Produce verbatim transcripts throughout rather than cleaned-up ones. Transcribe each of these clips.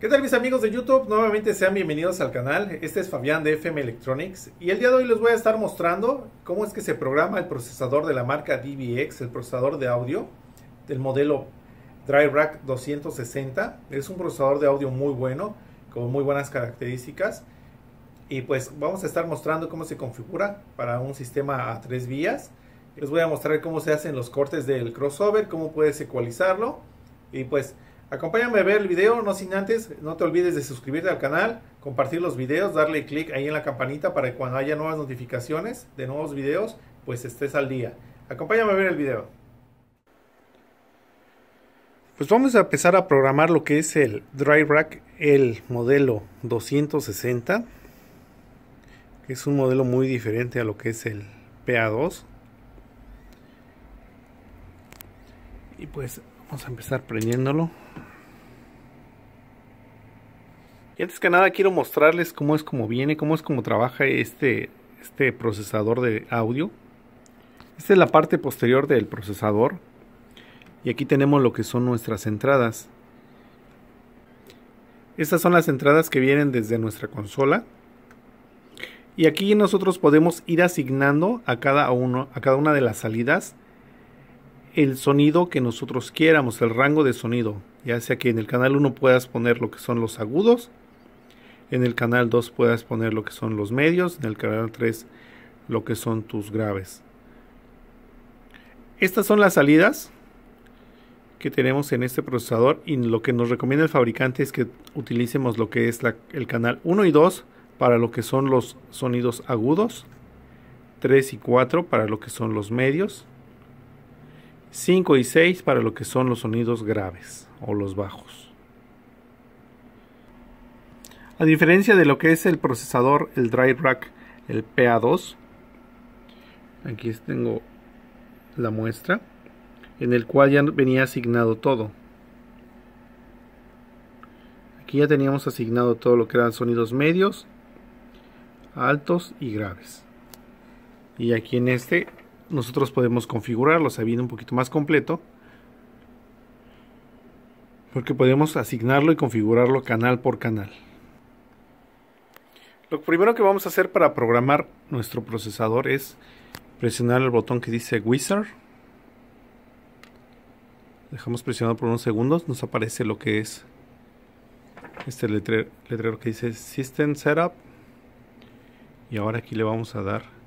¿Qué tal mis amigos de YouTube? Nuevamente sean bienvenidos al canal. Este es Fabián de F M Electronics y el día de hoy les voy a estar mostrando cómo es que se programa el procesador de la marca D B X, el procesador de audio del modelo DriveRack doscientos sesenta. Es un procesador de audio muy bueno, con muy buenas características, y pues vamos a estar mostrando cómo se configura para un sistema a tres vías. Les voy a mostrar cómo se hacen los cortes del crossover, cómo puedes ecualizarlo, y pues acompáñame a ver el video. No sin antes, no te olvides de suscribirte al canal, compartir los videos, darle click ahí en la campanita para que cuando haya nuevas notificaciones de nuevos videos, pues estés al día. Acompáñame a ver el video. Pues vamos a empezar a programar lo que es el DriveRack, el modelo doscientos sesenta, que es un modelo muy diferente a lo que es el P A dos. Y pues vamos a empezar prendiéndolo. Y antes que nada quiero mostrarles cómo es como viene, cómo es como trabaja este, este procesador de audio. Esta es la parte posterior del procesador. Y aquí tenemos lo que son nuestras entradas. Estas son las entradas que vienen desde nuestra consola. Y aquí nosotros podemos ir asignando a cada uno, a cada una de las salidas, el sonido que nosotros quieramos, el rango de sonido. Ya sea que en el canal uno puedas poner lo que son los agudos, en el canal dos puedas poner lo que son los medios, en el canal tres lo que son tus graves. Estas son las salidas que tenemos en este procesador, y lo que nos recomienda el fabricante es que utilicemos lo que es la, el canal uno y dos para lo que son los sonidos agudos, tres y cuatro para lo que son los medios, cinco y seis para lo que son los sonidos graves o los bajos. A diferencia de lo que es el procesador, el DriveRack, el P A dos, aquí tengo la muestra en el cual ya venía asignado todo. Aquí ya teníamos asignado todo lo que eran sonidos medios, altos y graves, y aquí en este nosotros podemos configurarlo. Se viene un poquito más completo porque podemos asignarlo y configurarlo canal por canal. Lo primero que vamos a hacer para programar nuestro procesador es presionar el botón que dice Wizard. Dejamos presionado por unos segundos, nos aparece lo que es este letrero, letrero que dice System Setup, y ahora aquí le vamos a dar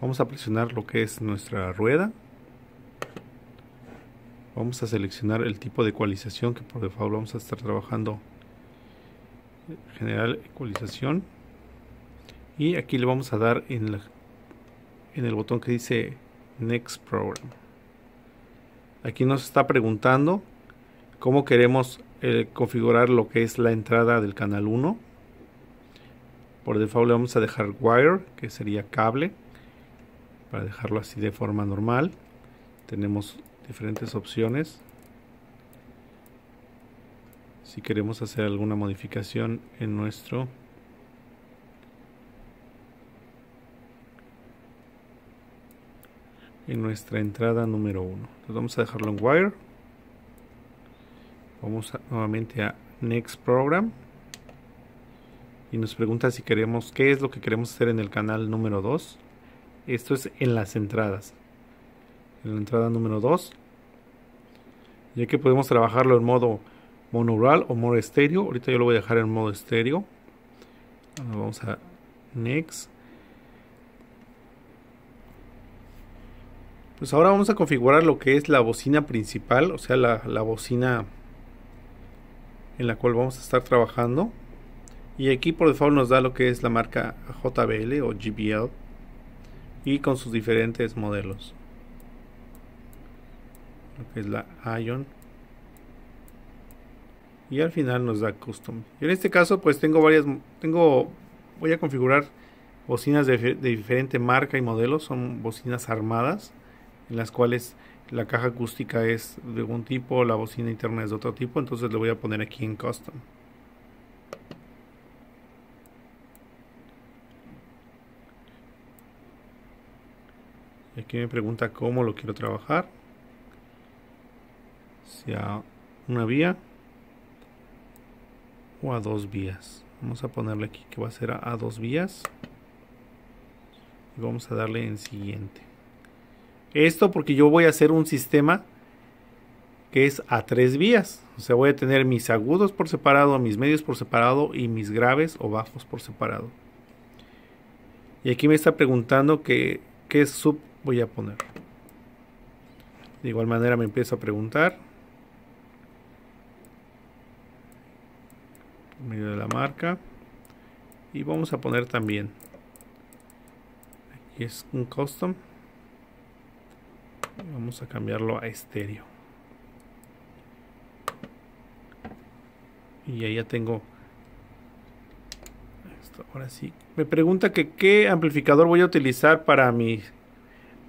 Vamos a presionar lo que es nuestra rueda. Vamos a seleccionar el tipo de ecualización que por default vamos a estar trabajando. General, ecualización. Y aquí le vamos a dar en, la, en el botón que dice Next Program. Aquí nos está preguntando cómo queremos eh, configurar lo que es la entrada del canal uno. Por default le vamos a dejar Wire, que sería cable, para dejarlo así de forma normal. Tenemos diferentes opciones si queremos hacer alguna modificación en nuestro en nuestra entrada número uno. Entonces vamos a dejarlo en Wire. Vamos a, nuevamente a Next Program, y nos pregunta si queremos, qué es lo que queremos hacer en el canal número dos. Esto es en las entradas, en la entrada número dos, ya que podemos trabajarlo en modo monaural o modo estéreo. Ahorita yo lo voy a dejar en modo estéreo. Vamos a Next. Pues ahora vamos a configurar lo que es la bocina principal, o sea la, la bocina en la cual vamos a estar trabajando, y aquí por default nos da lo que es la marca J B L o J B L, y con sus diferentes modelos, lo que es la Ion, y al final nos da Custom. Yo en este caso pues tengo varias, tengo, voy a configurar bocinas de, de diferente marca y modelos. Son bocinas armadas, en las cuales la caja acústica es de un tipo, la bocina interna es de otro tipo. Entonces le voy a poner aquí en Custom. Aquí me pregunta cómo lo quiero trabajar, si a una vía, o a dos vías. Vamos a ponerle aquí que va a ser a, a dos vías. Y vamos a darle en siguiente. Esto porque yo voy a hacer un sistema que es a tres vías. O sea, voy a tener mis agudos por separado, mis medios por separado y mis graves o bajos por separado. Y aquí me está preguntando que, qué sub voy a poner. De igual manera me empieza a preguntar. Medio de la marca. Y vamos a poner también. Aquí es un custom. Vamos a cambiarlo a estéreo. Y ahí ya tengo esto. Ahora sí. Me pregunta que qué amplificador voy a utilizar para mi,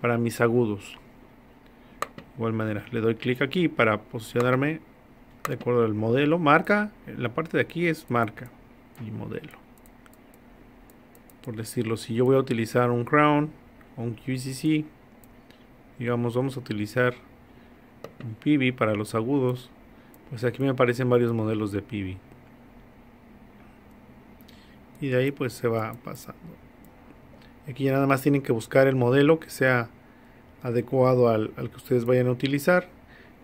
para mis agudos. De igual manera, le doy clic aquí para posicionarme de acuerdo al modelo, marca. La parte de aquí es marca y modelo. Por decirlo, si yo voy a utilizar un Crown o un Q C C, digamos, vamos a utilizar un P V para los agudos. Pues aquí me aparecen varios modelos de P V. Y de ahí pues se va pasando. Aquí ya nada más tienen que buscar el modelo que sea adecuado al, al que ustedes vayan a utilizar.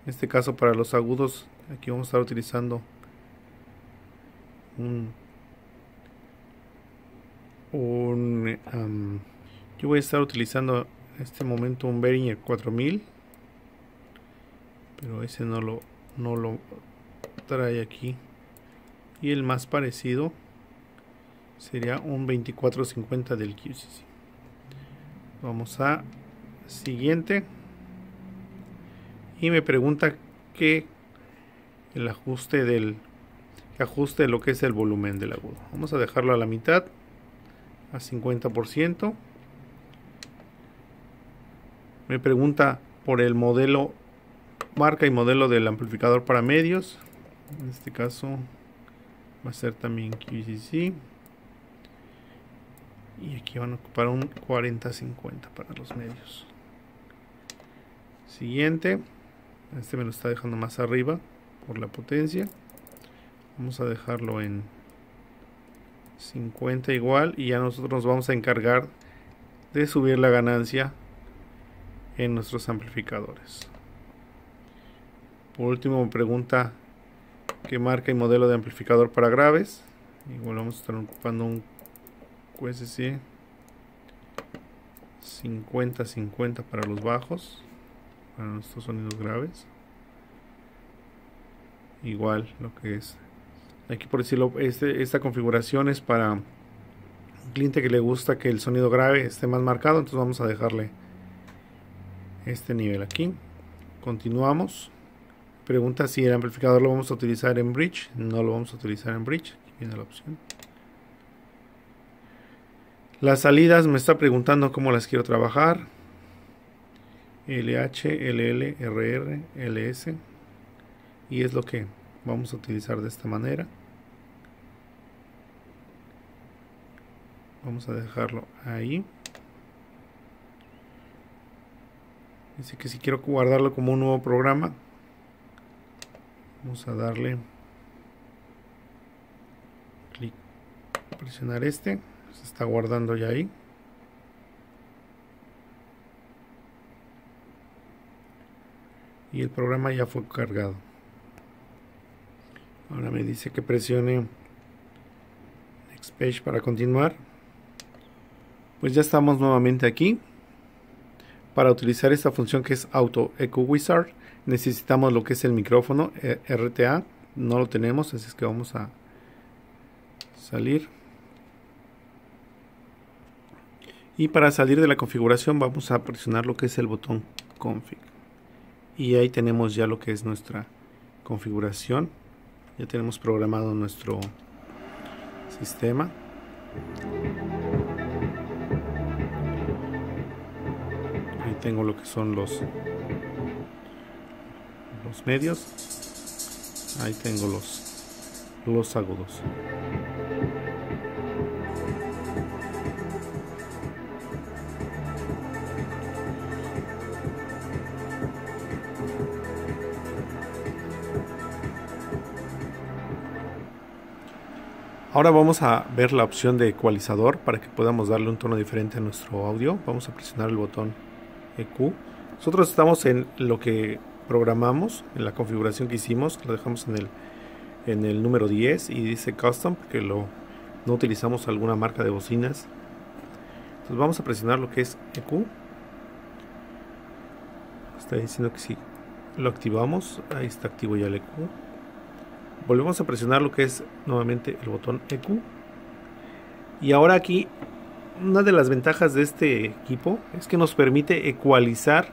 En este caso para los agudos, aquí vamos a estar utilizando un, un um, yo voy a estar utilizando en este momento un Behringer cuatro mil, pero ese no lo, no lo trae aquí, y el más parecido sería un veinticuatro cincuenta del Q C C. Vamos a siguiente y me pregunta que el ajuste del que ajuste lo que es el volumen del agudo. Vamos a dejarlo a la mitad, a cincuenta por ciento. Me pregunta por el modelo, marca y modelo del amplificador para medios. En este caso va a ser también Q C C. Y aquí van a ocupar un cuarenta cincuenta para los medios. Siguiente. Este me lo está dejando más arriba por la potencia. Vamos a dejarlo en cincuenta igual. Y ya nosotros nos vamos a encargar de subir la ganancia en nuestros amplificadores. Por último me pregunta qué marca y modelo de amplificador para graves. Igual vamos a estar ocupando un Q S C cincuenta cincuenta para los bajos, para nuestros sonidos graves. Igual lo que es aquí, por decirlo, este, esta configuración es para un cliente que le gusta que el sonido grave esté más marcado, entonces vamos a dejarle este nivel aquí. Continuamos. Pregunta si el amplificador lo vamos a utilizar en bridge. No lo vamos a utilizar en bridge. Aquí viene la opción. Las salidas me está preguntando cómo las quiero trabajar. L H, L L, R R, L S. Y es lo que vamos a utilizar de esta manera. Vamos a dejarlo ahí. Dice que si quiero guardarlo como un nuevo programa. Vamos a darle clic. Presionar este. Se está guardando ya ahí. Y el programa ya fue cargado. Ahora me dice que presione Next Page para continuar. Pues ya estamos nuevamente aquí. Para utilizar esta función que es Auto Echo Wizard, necesitamos lo que es el micrófono R T A. No lo tenemos, así es que vamos a salir. Y para salir de la configuración vamos a presionar lo que es el botón config. Y ahí tenemos ya lo que es nuestra configuración. Ya tenemos programado nuestro sistema. Ahí tengo lo que son los, los medios. Ahí tengo los, los agudos. Ahora vamos a ver la opción de ecualizador para que podamos darle un tono diferente a nuestro audio. Vamos a presionar el botón E Q. Nosotros estamos en lo que programamos, en la configuración que hicimos, que lo dejamos en el, en el número diez y dice Custom porque lo, no utilizamos alguna marca de bocinas. Entonces vamos a presionar lo que es E Q. Está diciendo que sí. Lo activamos, ahí está activo ya el E Q. Volvemos a presionar lo que es nuevamente el botón E Q. Y ahora aquí, una de las ventajas de este equipo es que nos permite ecualizar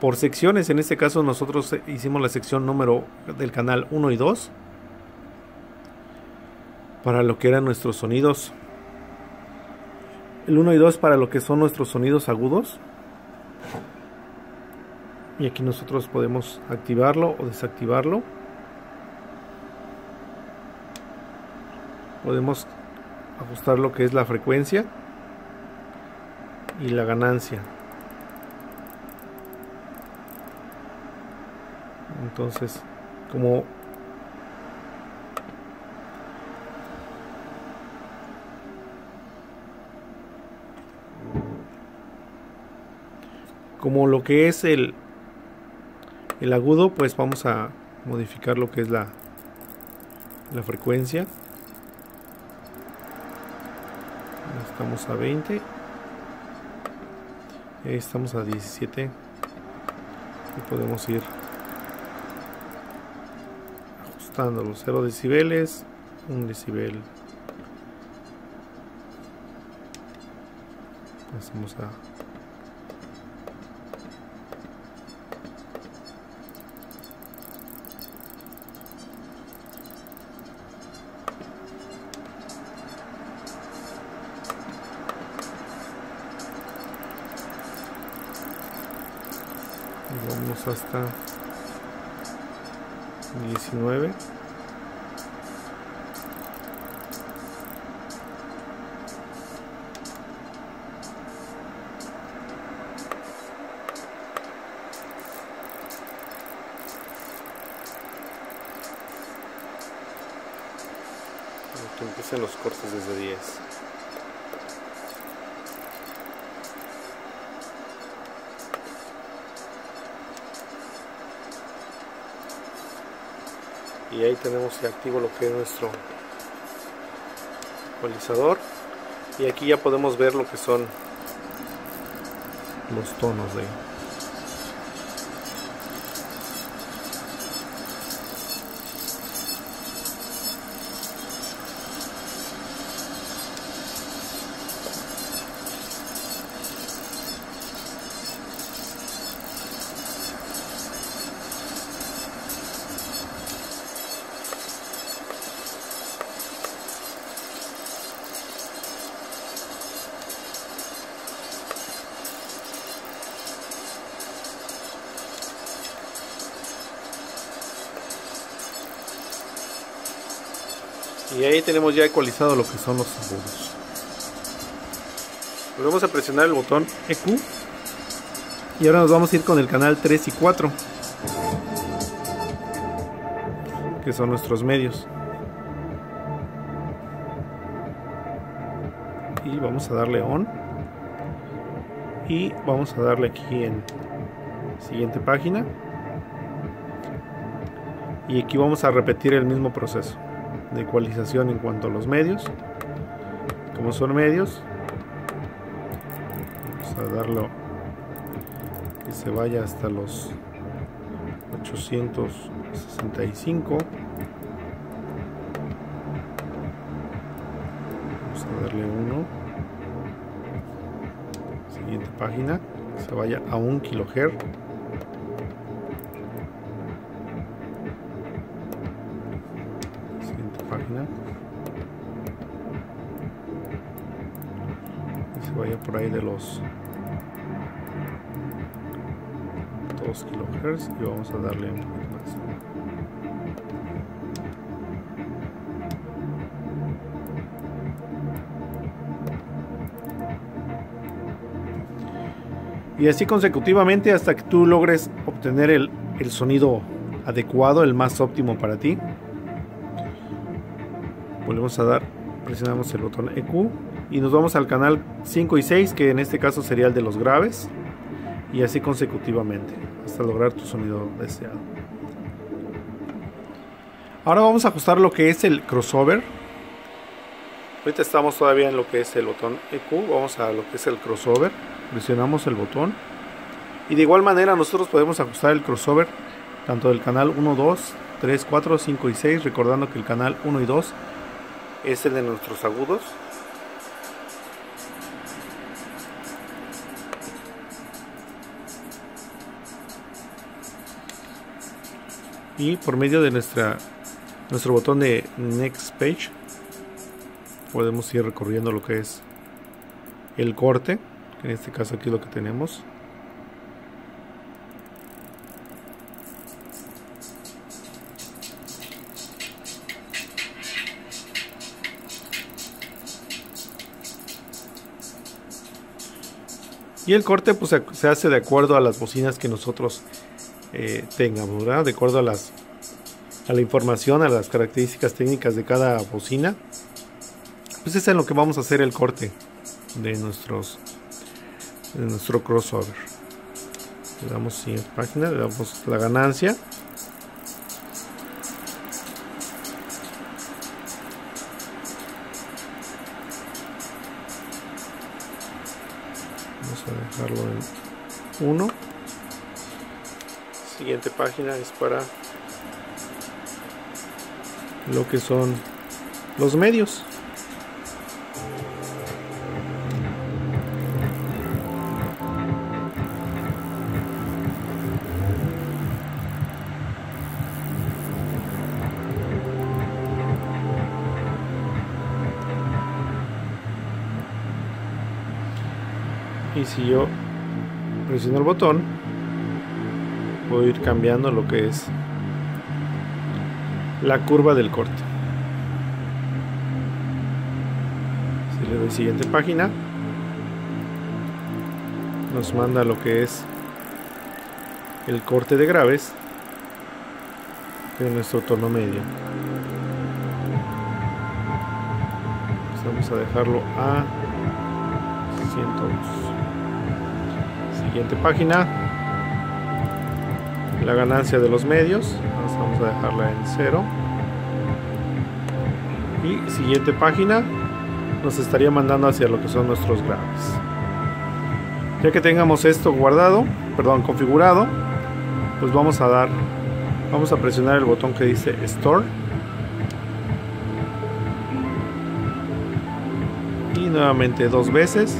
por secciones. En este caso nosotros hicimos la sección número del canal uno y dos para lo que eran nuestros sonidos. El uno y dos para lo que son nuestros sonidos agudos. Y aquí nosotros podemos activarlo o desactivarlo. Podemos ajustar lo que es la frecuencia y la ganancia. Entonces, como como lo que es el El agudo, pues vamos a modificar lo que es la, la frecuencia. Estamos a veinte. Estamos a diecisiete. Y podemos ir ajustando los cero decibeles, un decibel. Pasamos a Vamos hasta diecinueve. Aquí empiezan los cortes desde diez. Y ahí tenemos activo lo que es nuestro ecualizador. Y aquí ya podemos ver lo que son los tonos de Y ahí tenemos ya ecualizado lo que son los agudos. Volvemos a presionar el botón E Q. Y ahora nos vamos a ir con el canal tres y cuatro. Que son nuestros medios. Y vamos a darle on. Y vamos a darle aquí en siguiente página. Y aquí vamos a repetir el mismo proceso de ecualización en cuanto a los medios. Como son medios, vamos a darlo que se vaya hasta los ochocientos sesenta y cinco. Vamos a darle uno, siguiente página, que se vaya a un kilohertz. Página que se vaya por ahí de los dos kilohertz y vamos a darle un poquito más y así consecutivamente hasta que tú logres obtener el, el sonido adecuado, el más óptimo para ti. volvemos a dar, presionamos el botón E Q y nos vamos al canal cinco y seis, que en este caso sería el de los graves, y así consecutivamente hasta lograr tu sonido deseado. Ahora vamos a ajustar lo que es el crossover. Ahorita estamos todavía en lo que es el botón E Q, vamos a lo que es el crossover, presionamos el botón y de igual manera nosotros podemos ajustar el crossover tanto del canal uno, dos, tres, cuatro, cinco y seis, recordando que el canal uno y dos es el de nuestros agudos. Y por medio de nuestra, nuestro botón de Next Page podemos ir recorriendo lo que es el corte, que en este caso aquí es lo que tenemos. Y el corte pues se hace de acuerdo a las bocinas que nosotros eh, tengamos, ¿verdad? De acuerdo a las a la información, a las características técnicas de cada bocina. Pues es en lo que vamos a hacer el corte de nuestros de nuestro crossover. Le damos siguiente página, le damos la ganancia. Vamos a dejarlo en uno. Siguiente página es para lo que son los medios. Y si yo presiono el botón, voy a ir cambiando lo que es la curva del corte. Si le doy siguiente página, nos manda lo que es el corte de graves de nuestro tono medio. Pues vamos a dejarlo a ciento dos. Siguiente página, la ganancia de los medios, vamos a dejarla en cero. Y siguiente página nos estaría mandando hacia lo que son nuestros graves. Ya que tengamos esto guardado, perdón, configurado, pues vamos a dar, vamos a presionar el botón que dice Store. Y nuevamente dos veces.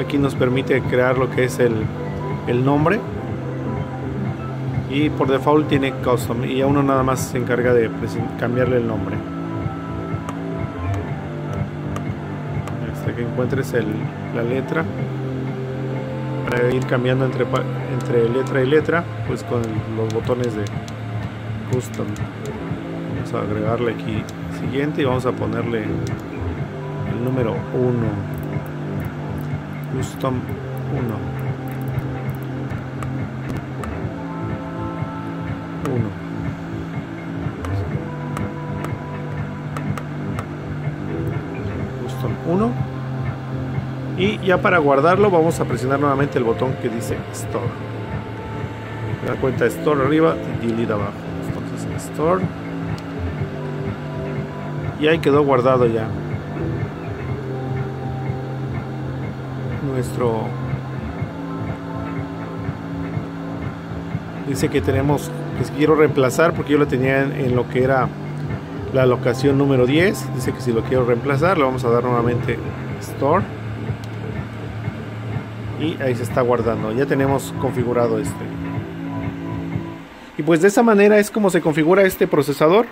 Aquí nos permite crear lo que es el, el nombre, y por default tiene custom, y a uno nada más se encarga de cambiarle el nombre hasta que encuentres el, la letra, para ir cambiando entre, entre letra y letra pues con los botones de custom. Vamos a agregarle aquí siguiente y vamos a ponerle el número uno, Custom uno uno. Custom uno. Y ya para guardarlo vamos a presionar nuevamente el botón que dice Store. La cuenta Store arriba y Delete abajo. Entonces Store. Y ahí quedó guardado ya nuestro, dice que tenemos, que quiero reemplazar porque yo lo tenía en, en lo que era la locación número diez. Dice que si lo quiero reemplazar le vamos a dar nuevamente Store y ahí se está guardando. Ya tenemos configurado este, y pues de esa manera es como se configura este procesador,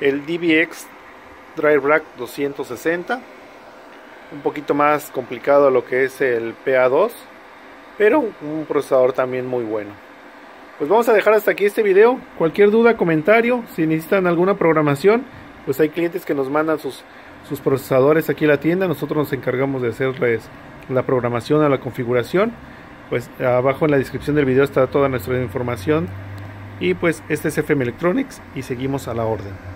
el D B X DriveRack doscientos sesenta. Un poquito más complicado lo que es el P A dos, pero un procesador también muy bueno. Pues vamos a dejar hasta aquí este video. Cualquier duda, comentario, si necesitan alguna programación, pues hay clientes que nos mandan sus, sus procesadores aquí a la tienda. Nosotros nos encargamos de hacerles la programación o la configuración. Pues abajo en la descripción del video está toda nuestra información. Y pues este es F M Electronics y seguimos a la orden.